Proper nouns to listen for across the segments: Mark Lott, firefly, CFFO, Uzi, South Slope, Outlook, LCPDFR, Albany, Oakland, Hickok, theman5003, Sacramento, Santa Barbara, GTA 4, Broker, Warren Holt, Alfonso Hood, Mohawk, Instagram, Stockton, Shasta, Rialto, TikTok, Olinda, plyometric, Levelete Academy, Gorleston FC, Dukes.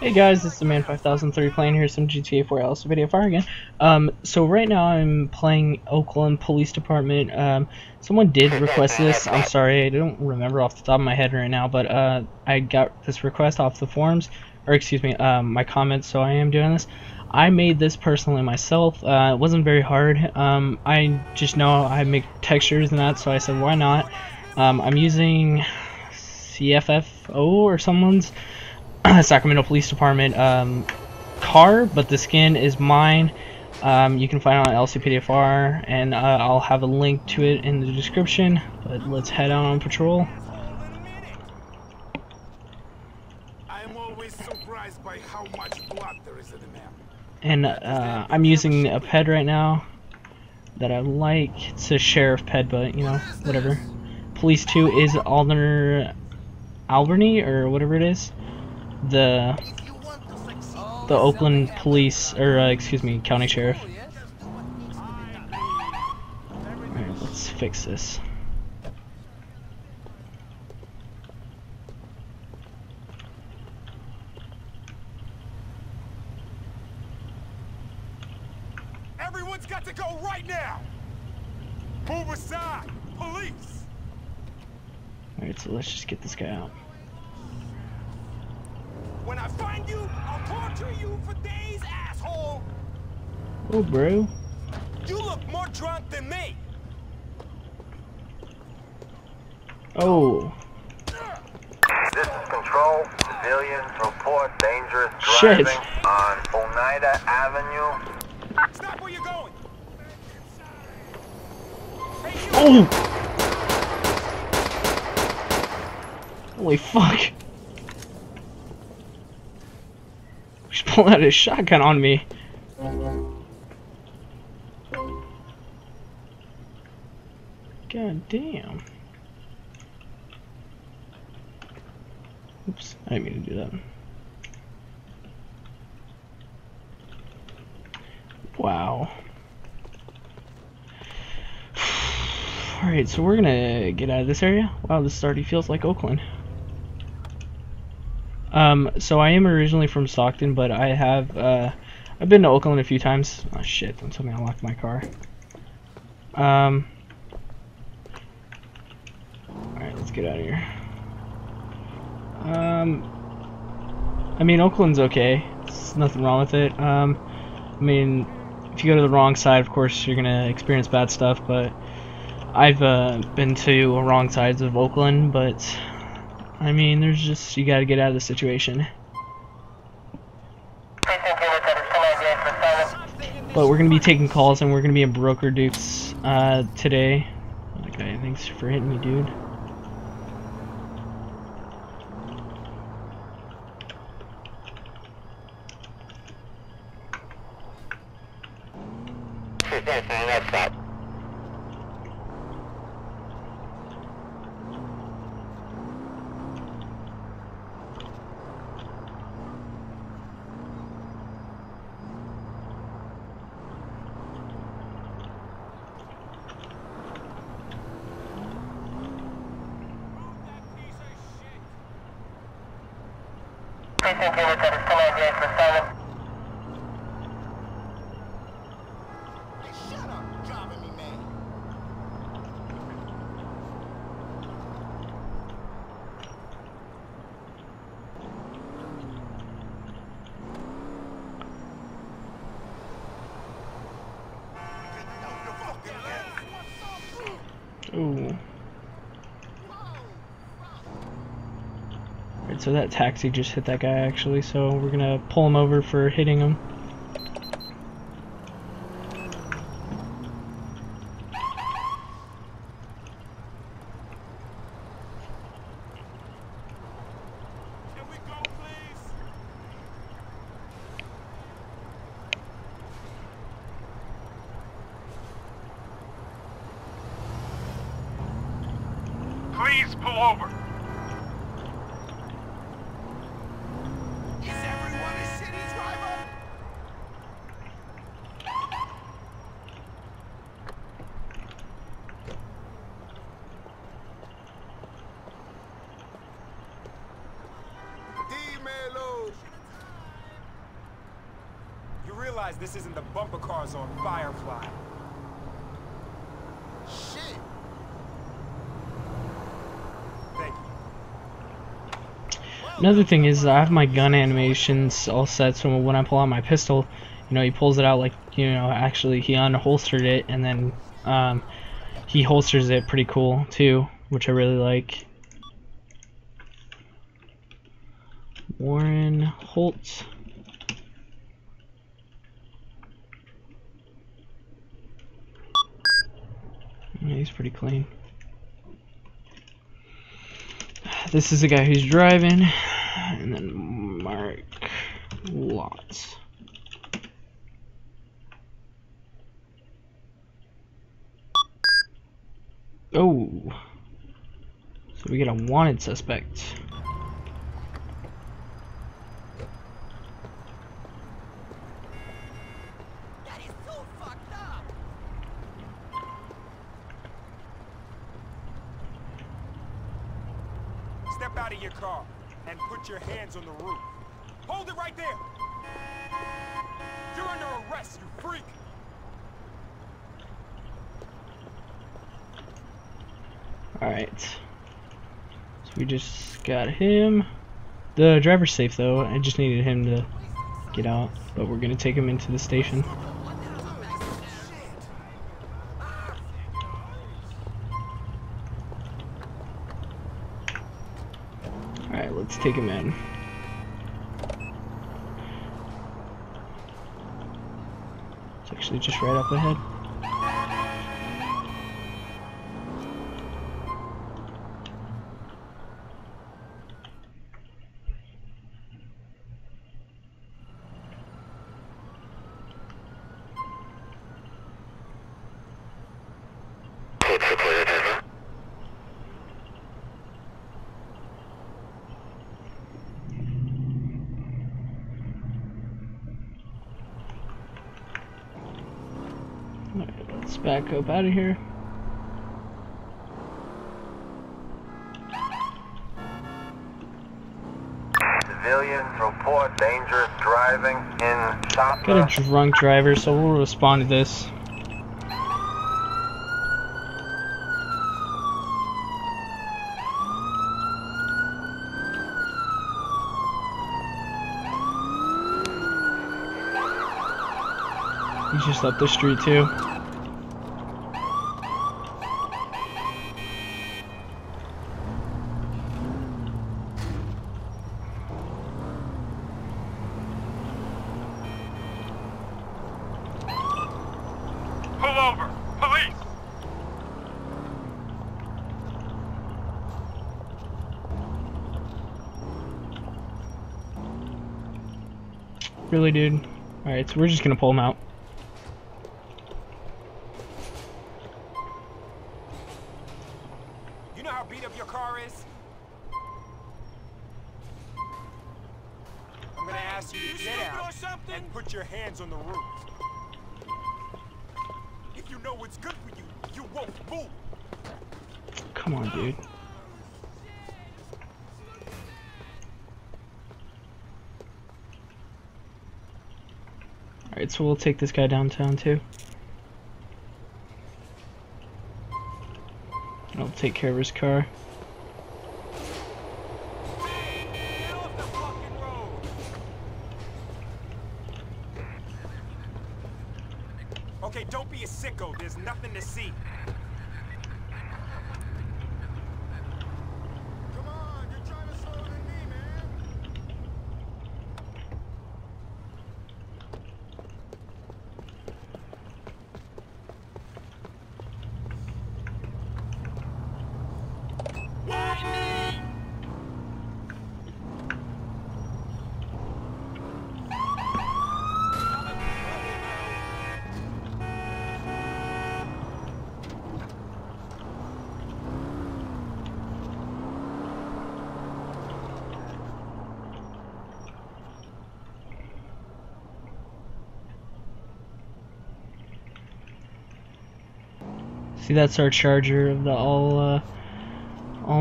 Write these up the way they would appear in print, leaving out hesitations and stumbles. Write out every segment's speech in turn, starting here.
Hey guys, it's theman5003 playing here some GTA 4 LCPDFR again. So right now I'm playing Oakland Police Department. Someone did request this. I'm sorry, I don't remember off the top of my head right now, but I got this request off the forums, or excuse me, my comments, so I am doing this. I made this personally myself. It wasn't very hard. I just know I make textures and that, so I said why not. I'm using CFFO or someone's Sacramento Police Department car, but the skin is mine. You can find it on LCPDFR, and I'll have a link to it in the description. But let's head out on patrol. I'm always surprised by how much blood there is in the map. And I'm using a ped right now that I like. It's a sheriff ped, but you know, whatever. Police 2 is Albany or whatever it is. The Oakland Police, or excuse me, County Sheriff. Alright, let's fix this. Everyone's got to go right now. Move aside, police. Alright, so let's just get this guy out. When I find you, I'll torture you for days, asshole! Oh, bro. You look more drunk than me! Oh. This is Control. Civilians report dangerous driving on Olinda Avenue. Stop where you're going! Hey, you. Oh! Holy fuck. Pull out his shotgun on me. God damn. Oops, I didn't mean to do that. Wow. Alright, so we're gonna get out of this area. Wow, this already feels like Oakland. So I am originally from Stockton, but I have, I've been to Oakland a few times. Oh shit, don't tell me I locked my car. Alright, let's get out of here. I mean, Oakland's okay. There's nothing wrong with it. I mean, if you go to the wrong side, of course, you're gonna experience bad stuff, but I've, been to wrong sides of Oakland, but I mean, there's just, you gotta get out of the situation. But we're gonna be taking calls, and we're gonna be in Broker Dukes today. Okay, thanks for hitting me, dude. Ooh. Alright, so that taxi just hit that guy actually, so we're gonna pull him over for hitting him. Please pull over. Is everyone a city driver? Dímelo. realize this isn't the bumper cars on Firefly. Shit. Thank you. Another thing is I have my gun animations all set, so when I pull out my pistol, you know, he pulls it out like, you know, actually he unholstered it, and then he holsters it pretty cool too, which I really like. Warren Holt. Yeah, he's pretty clean. This is the guy who's driving, and then Mark Lott. Oh, so we get a wanted suspect. Step out of your car and put your hands on the roof. Hold it right there. You're under arrest, you freak. Alright, so we just got him. The driver's safe though, I just needed him to get out, but we're gonna take him into the station. Alright, let's take him in. It's actually just right up ahead. Let's back up out of here. Civilians report dangerous driving in Shasta. Got a drunk driver, so we'll respond to this. He's just up the street too. Really, dude? Alright, so we're just gonna pull him out. You know how beat up your car is? I'm gonna ask you to get out and put your hands on the roof. If you know what's good for you, you won't move. Come on, dude. Alright, so we'll take this guy downtown too. I'll take care of his car. Get off the fucking road. Okay, don't be a sicko. There's nothing to see. See, that's our charger of the all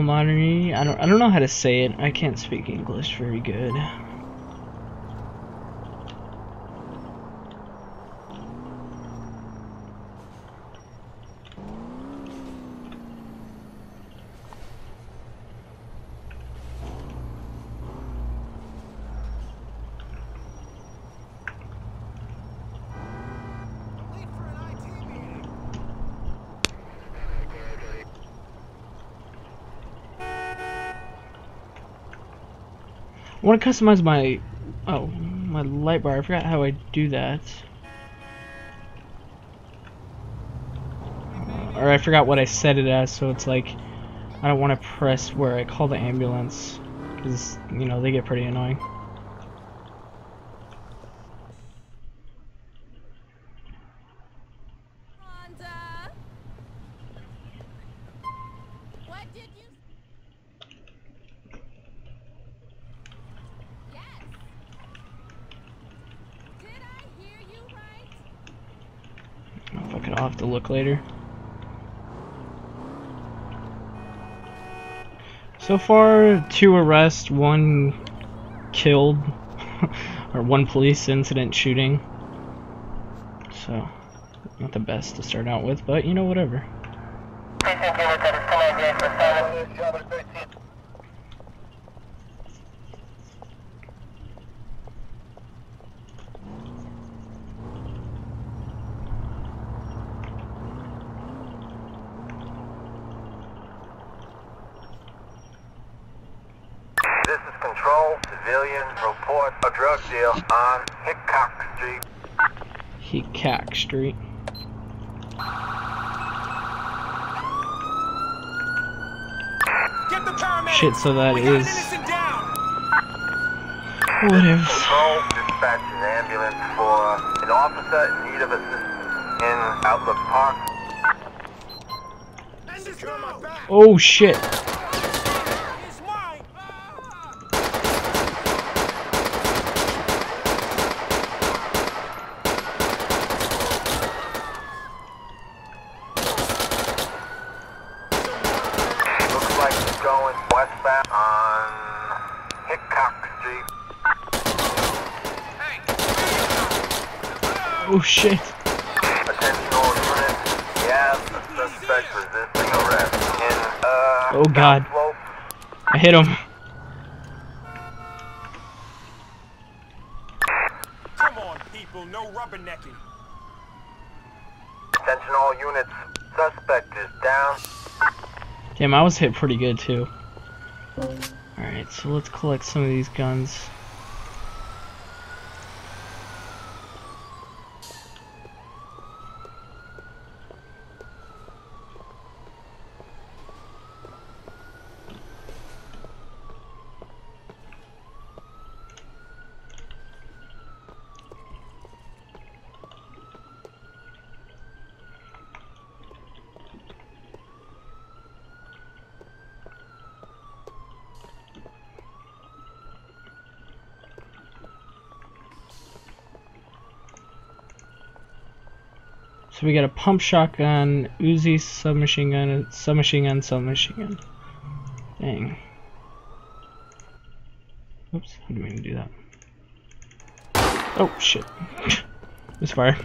modern. I don't know how to say it. I can't speak English very good. want to customize my my light bar. I forgot how I do that. Or I forgot what I set it as, so it's like I don't want to press where I call the ambulance because, you know, they get pretty annoying. I'll have to look later. So far, 2 arrests, 1 killed, or 1 police incident shooting. So, not the best to start out with, but you know, whatever. Report a drug deal on Hickok Street. Hickok Street. Get the paramedic. Shit, so that we is. What if? Control dispatches an ambulance for an officer in need of assistance in Outlook Park. Oh shit. Oh shit. Oh god. I hit him. Come on people, no rubbernecking. Attention all units, suspect is down. Damn, I was hit pretty good too. Alright, so let's collect some of these guns. So we got a pump shotgun, Uzi, submachine gun, submachine gun, submachine gun. Dang. Oops, I didn't mean to do that. Oh shit. Misfire.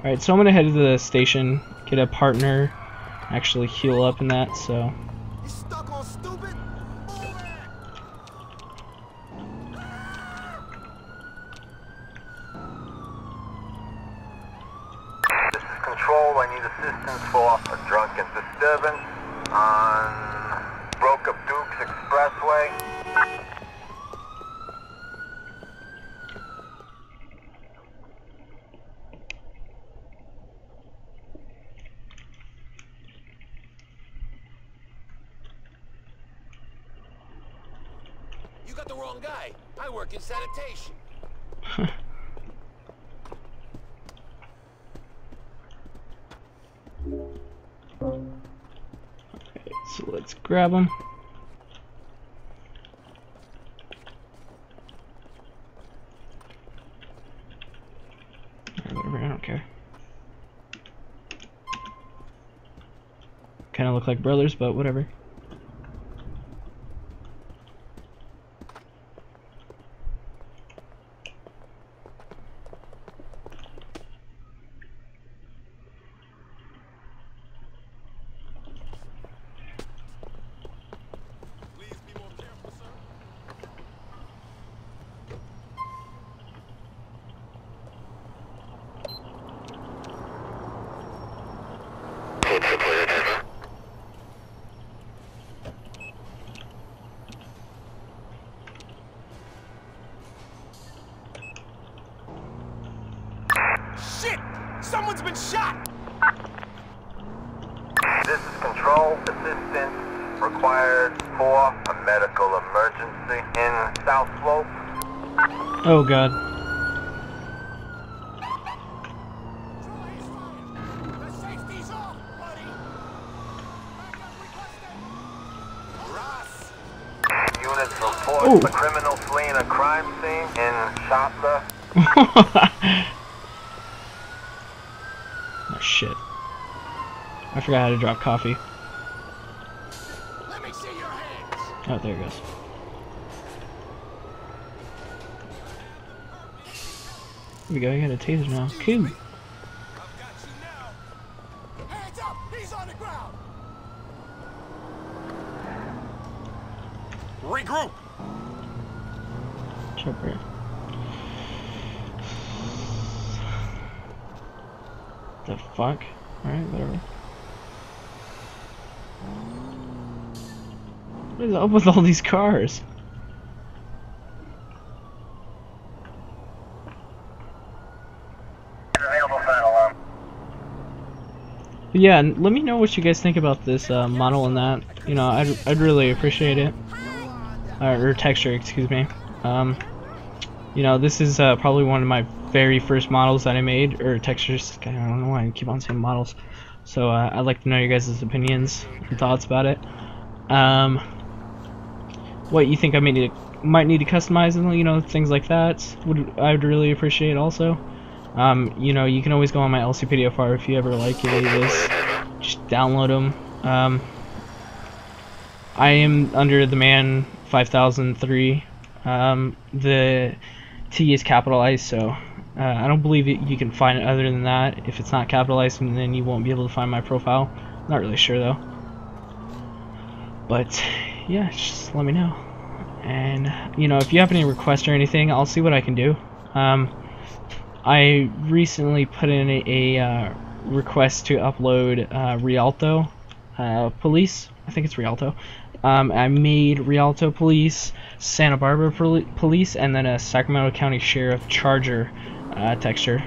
Alright, so I'm gonna head to the station, get a partner, actually heal up in that, so. For a drunken disturbance on Broker Dukes Expressway. You got the wrong guy. I work in sanitation. So let's grab them. Or whatever, I don't care. Kind of look like brothers, but whatever. Someone's been shot! This is control. Assistance required for a medical emergency in South Slope. Oh, God. Units report the criminal fleeing a crime scene in Shasta. Oh, shit. I forgot how to drop coffee. Let me see your hands. Oh, there it goes. Here we go, you got a taser now. Cool. I've got you now. Hands up, he's on the ground. Regroup. Chopper. The fuck? Alright, whatever. What is up with all these cars? But yeah, let me know what you guys think about this model and that. You know, I'd really appreciate it. Or texture, excuse me. You know, this is probably one of my very first models that I made, or textures. I don't know why I keep on saying models. So I'd like to know your guys' opinions and thoughts about it. What you think I might need to customize, and you know, things like that. I'd really appreciate also. You know, you can always go on my LCPDFR if you ever like any of this. Just download them. I am under the man5003. The T is capitalized, so I don't believe you can find it other than that. If it's not capitalized, then you won't be able to find my profile. Not really sure though. But yeah, just let me know. And you know, if you have any requests or anything, I'll see what I can do. I recently put in a request to upload Rialto police. I think it's Rialto. I made Rialto police, Santa Barbara police, and then a Sacramento County Sheriff Charger texture.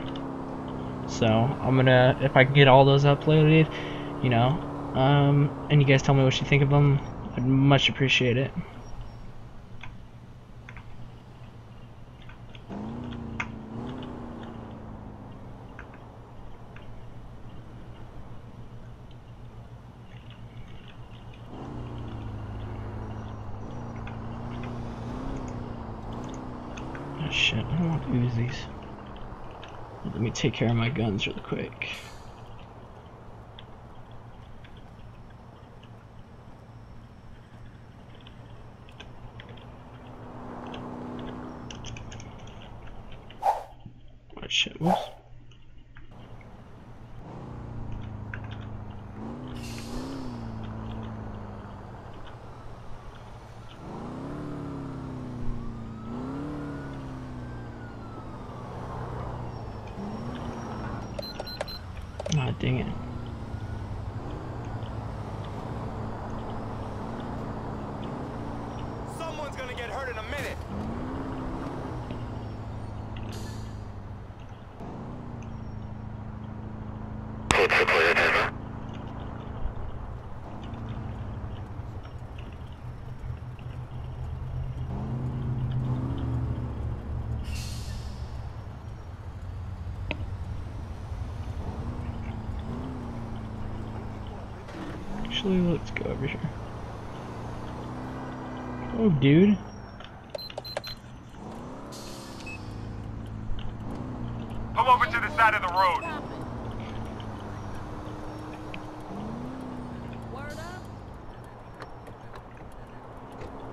So I'm gonna, if I can get all those uploaded, you know, and you guys tell me what you think of them, I'd much appreciate it. Shit, I don't want Uzis. Let me take care of my guns real quick. Oh shit, whoops. Ah, dang it. Someone's gonna get hurt in a minute. Actually, let's go over here. Oh, dude. Come over to the side of the road. Word up.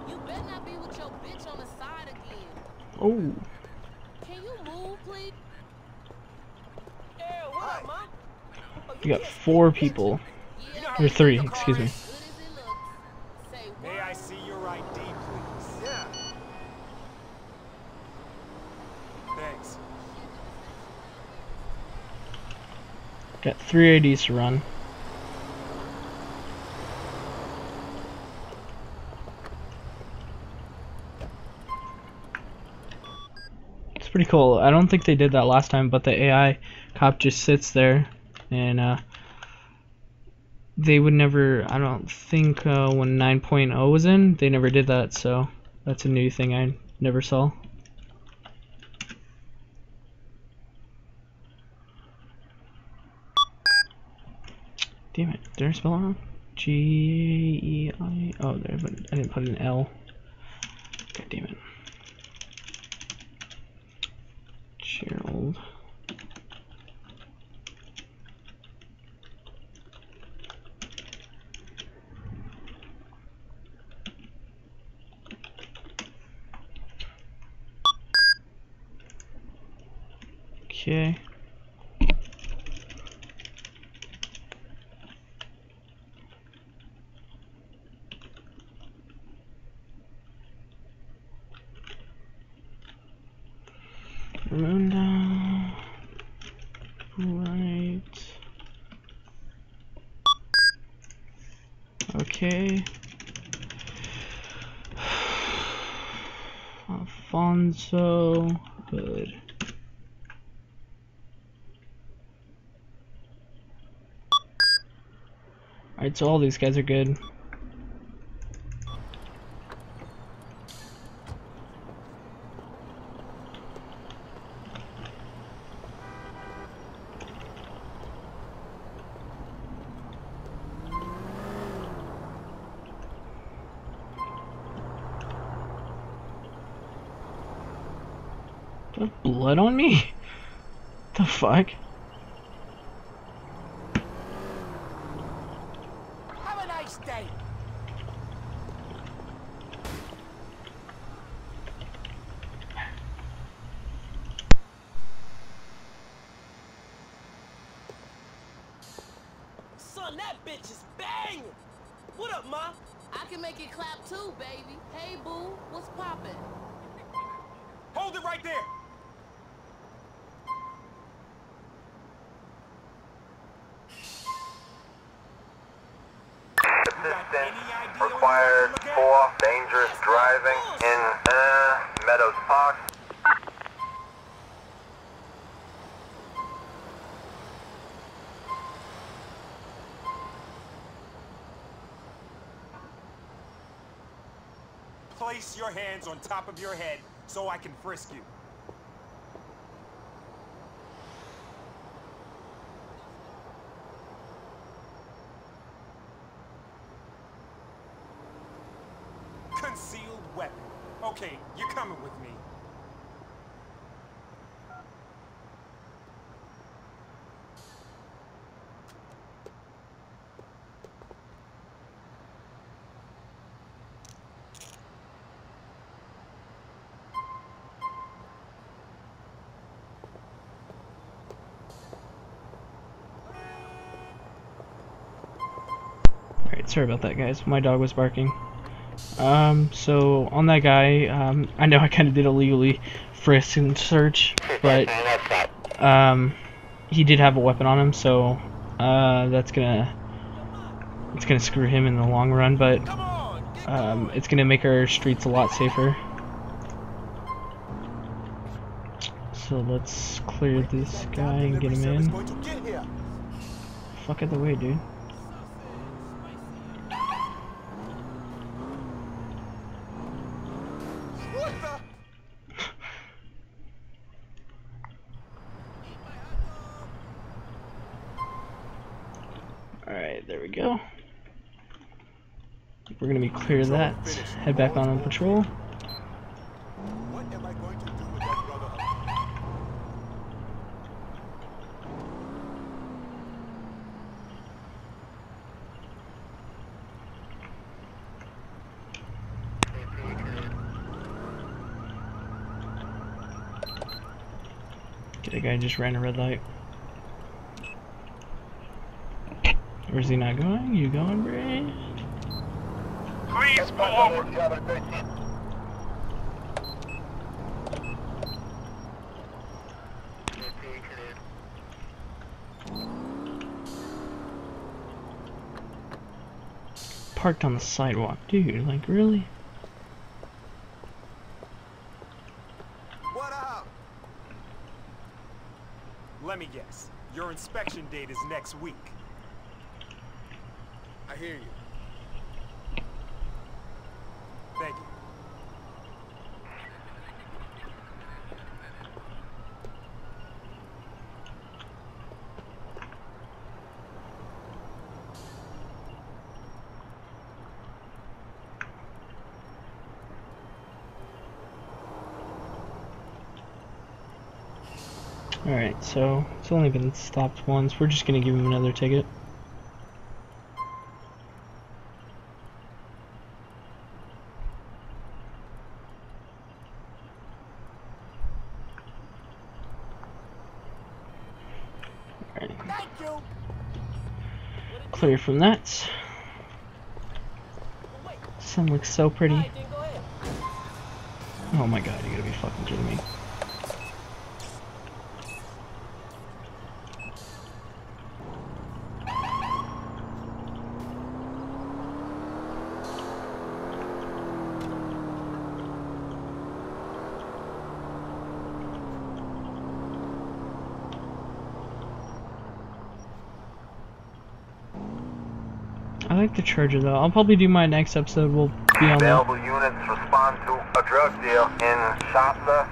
You better not be with your bitch on the side again. Oh. Can you move, please? Yeah, what, ma? You got 4 people. Or 3, excuse me. May I see your ID, please? Yeah. Thanks. Got 3 IDs to run. It's pretty cool. I don't think they did that last time, but the AI Cop just sits there, and they would never, I don't think when 9.0 was in, they never did that, so that's a new thing I never saw. Damn it, did I spell it wrong? G-E-I, oh there, but I didn't put an L. God damn it. Gerald. Okay. Olinda, right. Okay. Alfonso Hood. Alright, so all these guys are good. Blood on me? The fuck? Have a nice day. Son, that bitch is banging. What up, ma? I can make it clap too, baby. Hey, boo, what's poppin'? Hold it right there. Required for dangerous driving in Meadows Park. Place your hands on top of your head so I can frisk you. Concealed weapon. Okay, you're coming with me. Alright, sorry about that, guys. My dog was barking. So on that guy, I know I kind of did illegally frisk and search, but, he did have a weapon on him, so, it's gonna screw him in the long run, but, it's gonna make our streets a lot safer. So let's clear this guy and get him in. Fuck out the way, dude. There we go. We're gonna be clear of that. Head back on patrol. What am I going to do with that brother? Okay, that guy just ran a red light. Or is he not going? You going, Bray? Please pull over. Parked on the sidewalk, dude. Like, really? What up? Let me guess. inspection date is next week. I hear you. Thank you. Alright, so it's only been stopped once. We're just going to give him another ticket. Alright. Clear from that. Sun looks so pretty. Oh my god, you gotta be fucking kidding me. I like the Charger though. I'll probably do my next episode. We'll be on that. Available units respond to a drug deal in Shasta.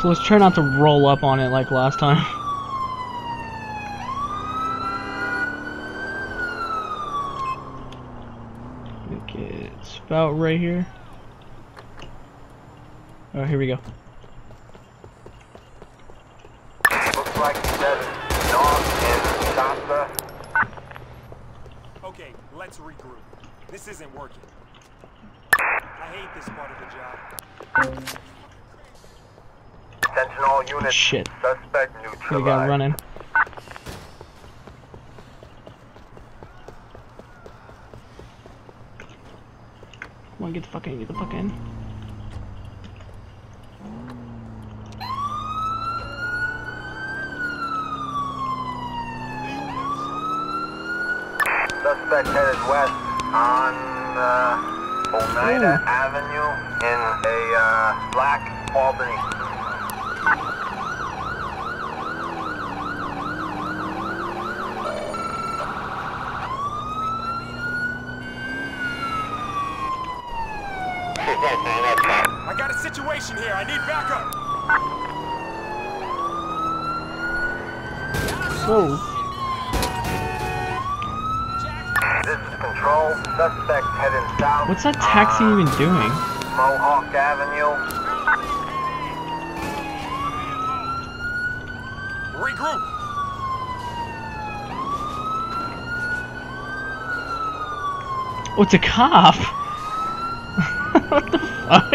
So let's try not to roll up on it like last time. Okay, it's about right here. Oh, here we go. Looks like he said north and south. Okay, let's regroup. This isn't working. I hate this part of the job. Attention all units. Shit. Suspect neutralized. We got running. Come on, get the fuck in, get the fuck in. Suspect headed west on Olinda Avenue in a black Albany. I got a situation here. I need backup. Whoa. Control, suspect heading south. What's that taxi even doing? Mohawk Avenue. Regroup. Oh, it's a cop. What the fuck?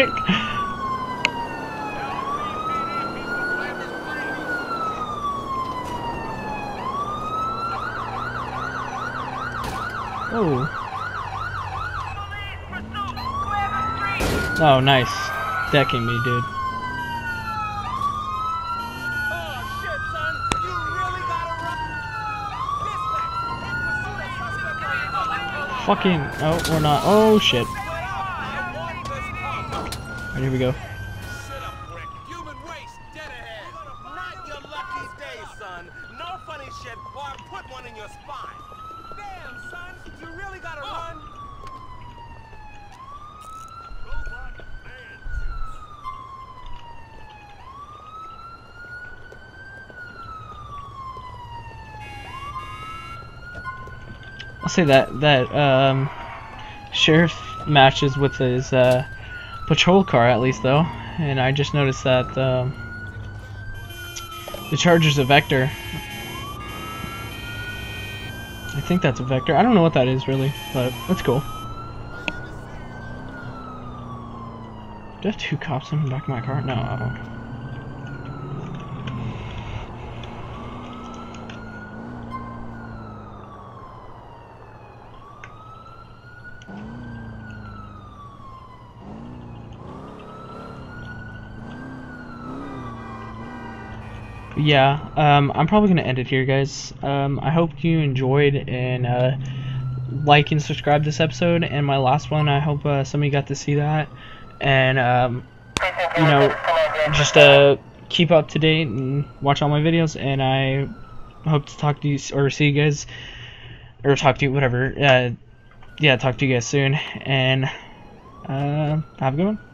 Oh. Oh, nice. Decking me, dude. Oh, shit, son. You really gotta run. Fucking. Oh, we're not. Oh, shit. Alright, here we go. I'll say that sheriff matches with his patrol car at least though, and I just noticed that the Charger's a Vector. I think that's a Vector. I don't know what that is really, but that's cool. Do I have two cops in the back of my car? No, I don't. Yeah, I'm probably going to end it here, guys. I hope you enjoyed, and like and subscribe this episode, and my last one, I hope somebody got to see that, and you know, just keep up to date and watch all my videos, and I hope to talk to you or see you guys, or talk to you, whatever, yeah, talk to you guys soon, and have a good one.